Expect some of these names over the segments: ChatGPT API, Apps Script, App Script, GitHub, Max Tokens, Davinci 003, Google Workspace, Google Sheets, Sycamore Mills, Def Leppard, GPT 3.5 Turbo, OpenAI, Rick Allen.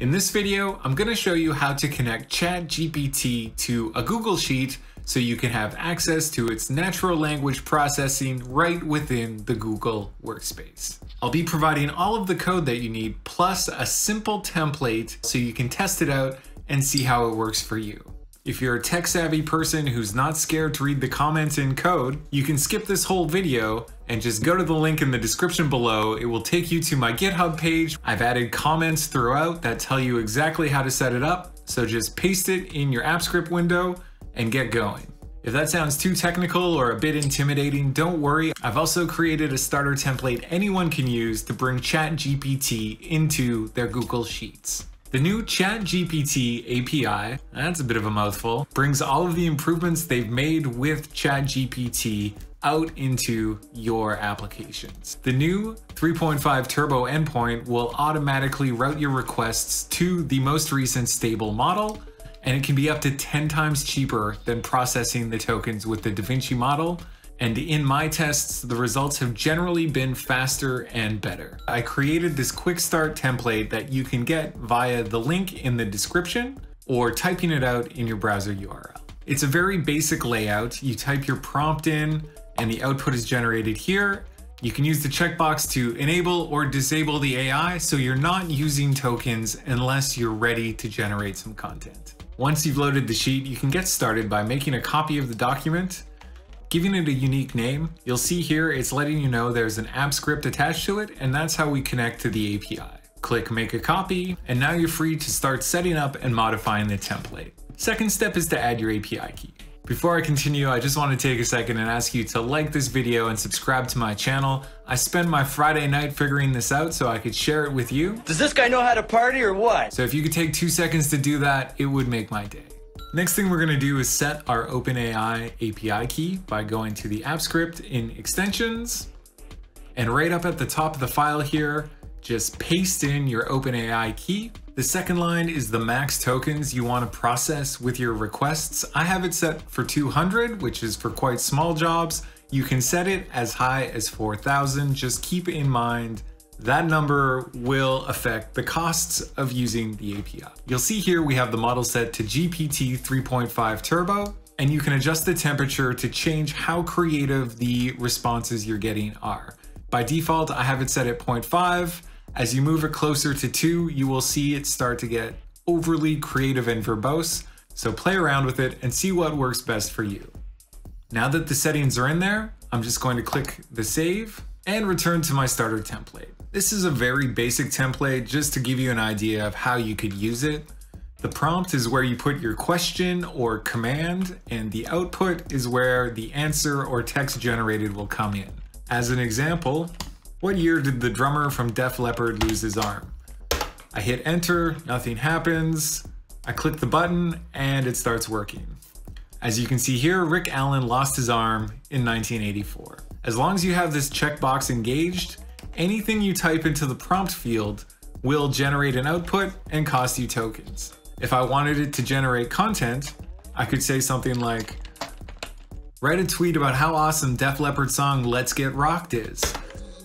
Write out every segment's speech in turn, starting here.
In this video, I'm going to show you how to connect ChatGPT to a Google Sheet so you can have access to its natural language processing right within the Google Workspace. I'll be providing all of the code that you need, plus a simple template so you can test it out and see how it works for you. If you're a tech-savvy person who's not scared to read the comments in code, you can skip this whole video and just go to the link in the description below. It will take you to my GitHub page. I've added comments throughout that tell you exactly how to set it up, so just paste it in your Apps Script window and get going. If that sounds too technical or a bit intimidating, don't worry. I've also created a starter template anyone can use to bring ChatGPT into their Google Sheets. The new ChatGPT API, that's a bit of a mouthful, brings all of the improvements they've made with ChatGPT out into your applications. The new 3.5 Turbo endpoint will automatically route your requests to the most recent stable model, and it can be up to 10 times cheaper than processing the tokens with the DaVinci model. And in my tests, the results have generally been faster and better. I created this quick start template that you can get via the link in the description or typing it out in your browser URL. It's a very basic layout. You type your prompt in and the output is generated here. You can use the checkbox to enable or disable the AI, so you're not using tokens unless you're ready to generate some content. Once you've loaded the sheet, you can get started by making a copy of the document, giving it a unique name. You'll see here it's letting you know there's an app script attached to it, and that's how we connect to the API. Click make a copy, and now you're free to start setting up and modifying the template. Second step is to add your API key. Before I continue, I just want to take a second and ask you to like this video and subscribe to my channel. I spend my Friday night figuring this out so I could share it with you. Does this guy know how to party or what? So if you could take 2 seconds to do that, it would make my day. Next thing we're gonna do is set our OpenAI API key by going to the Apps Script in Extensions, and right up at the top of the file here, just paste in your OpenAI key. The second line is the max tokens you wanna process with your requests. I have it set for 200, which is for quite small jobs. You can set it as high as 4,000. Just keep in mind that number will affect the costs of using the API. You'll see here we have the model set to GPT 3.5 Turbo, and you can adjust the temperature to change how creative the responses you're getting are. By default, I have it set at 0.5. As you move it closer to 2, you will see it start to get overly creative and verbose. So play around with it and see what works best for you. Now that the settings are in there, I'm just going to click the save and return to my starter template. This is a very basic template just to give you an idea of how you could use it. The prompt is where you put your question or command, and the output is where the answer or text generated will come in. As an example, what year did the drummer from Def Leppard lose his arm? I hit enter, nothing happens. I click the button and it starts working. As you can see here, Rick Allen lost his arm in 1984. As long as you have this checkbox engaged, anything you type into the prompt field will generate an output and cost you tokens. If I wanted it to generate content, I could say something like, write a tweet about how awesome Def Leppard's song Let's Get Rocked is.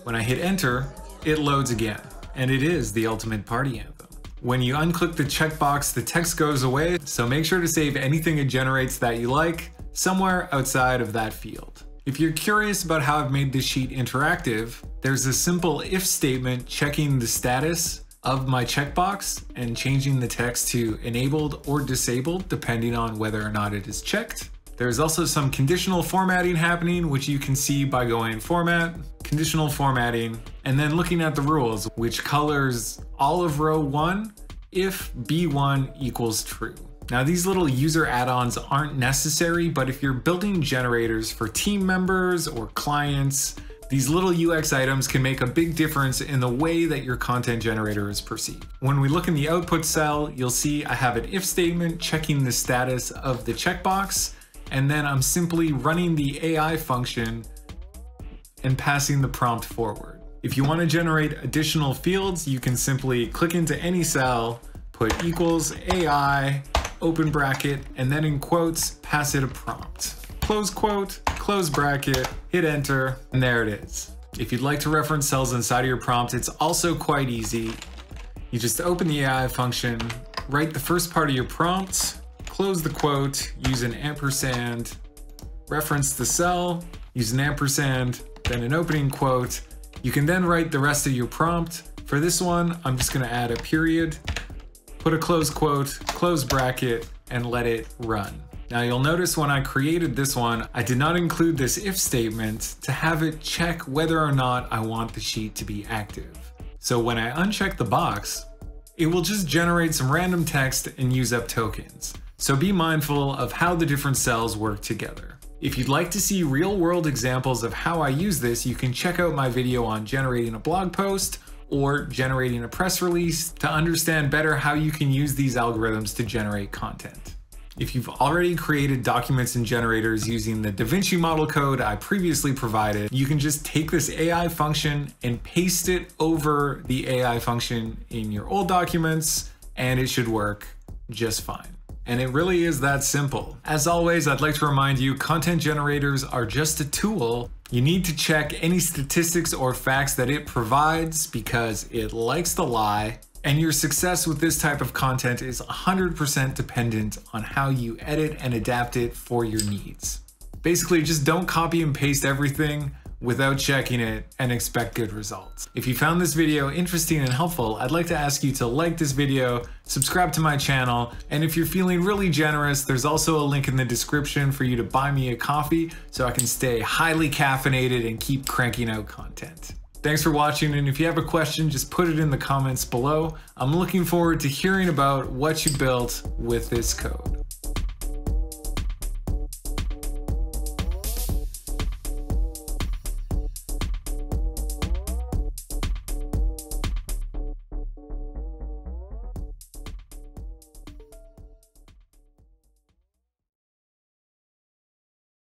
When I hit enter, it loads again, and it is the ultimate party anthem. When you unclick the checkbox, the text goes away, so make sure to save anything it generates that you like somewhere outside of that field. If you're curious about how I've made this sheet interactive, there's a simple if statement checking the status of my checkbox and changing the text to enabled or disabled depending on whether or not it is checked. There's also some conditional formatting happening, which you can see by going format, conditional formatting, and then looking at the rules, which colors all of row 1 if B1 equals true. Now, these little user add-ons aren't necessary, but if you're building generators for team members or clients, these little UX items can make a big difference in the way that your content generator is perceived. When we look in the output cell, you'll see I have an if statement checking the status of the checkbox, and then I'm simply running the AI function and passing the prompt forward. If you want to generate additional fields, you can simply click into any cell, put equals AI, open bracket, and then in quotes, pass it a prompt. Close quote, close bracket, hit enter, and there it is. If you'd like to reference cells inside of your prompt, it's also quite easy. You just open the AI function, write the first part of your prompt, close the quote, use an ampersand, reference the cell, use an ampersand, then an opening quote. You can then write the rest of your prompt. For this one, I'm just going to add a period, put a close quote, close bracket, and let it run. Now you'll notice when I created this one, I did not include this if statement to have it check whether or not I want the sheet to be active. So when I uncheck the box, it will just generate some random text and use up tokens. So be mindful of how the different cells work together. If you'd like to see real-world examples of how I use this, you can check out my video on generating a blog post or generating a press release to understand better how you can use these algorithms to generate content. If you've already created documents and generators using the DaVinci model code I previously provided, you can just take this AI function and paste it over the AI function in your old documents, and it should work just fine. And it really is that simple. As always, I'd like to remind you, content generators are just a tool. You need to check any statistics or facts that it provides because it likes to lie. And your success with this type of content is 100% dependent on how you edit and adapt it for your needs. Basically, just don't copy and paste everything without checking it and expect good results. If you found this video interesting and helpful, I'd like to ask you to like this video, subscribe to my channel, and if you're feeling really generous, there's also a link in the description for you to buy me a coffee so I can stay highly caffeinated and keep cranking out content. Thanks for watching, and if you have a question, just put it in the comments below. I'm looking forward to hearing about what you built with this code.